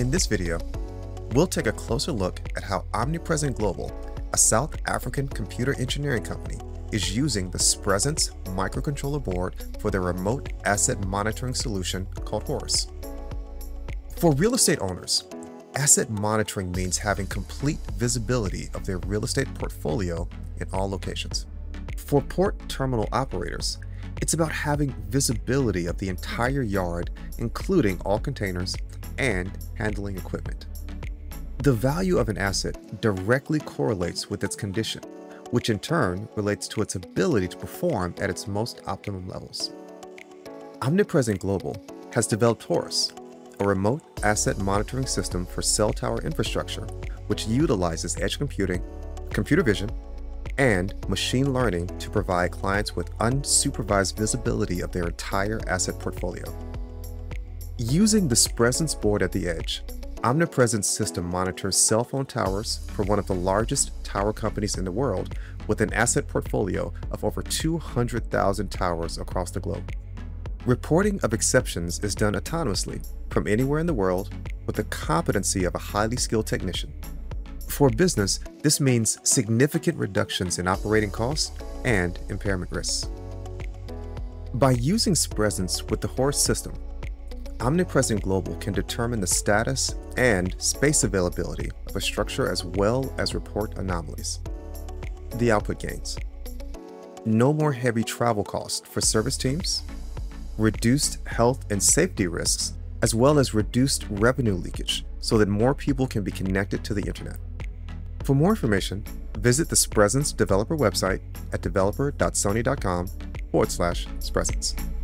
In this video, we'll take a closer look at how Omnipresent Global, a South African computer engineering company, is using the Spresense microcontroller board for their remote asset monitoring solution called Horus. For real estate owners, asset monitoring means having complete visibility of their real estate portfolio in all locations. For port terminal operators, it's about having visibility of the entire yard, including all containers and handling equipment. The value of an asset directly correlates with its condition, which in turn relates to its ability to perform at its most optimum levels. Omnipresent Global has developed Horus, a remote asset monitoring system for cell tower infrastructure, which utilizes edge computing, computer vision, and machine learning to provide clients with unsupervised visibility of their entire asset portfolio. Using the Spresense board at the edge, Omnipresent's system monitors cell phone towers for one of the largest tower companies in the world, with an asset portfolio of over 200,000 towers across the globe. Reporting of exceptions is done autonomously from anywhere in the world with the competency of a highly skilled technician. For business, this means significant reductions in operating costs and impairment risks. By using Spresense with the Horus system, Omnipresent Global can determine the status and space availability of a structure as well as report anomalies. The output gains: no more heavy travel costs for service teams, reduced health and safety risks, as well as reduced revenue leakage so that more people can be connected to the internet. For more information, visit the Spresense developer website at developer.sony.com/Spresense.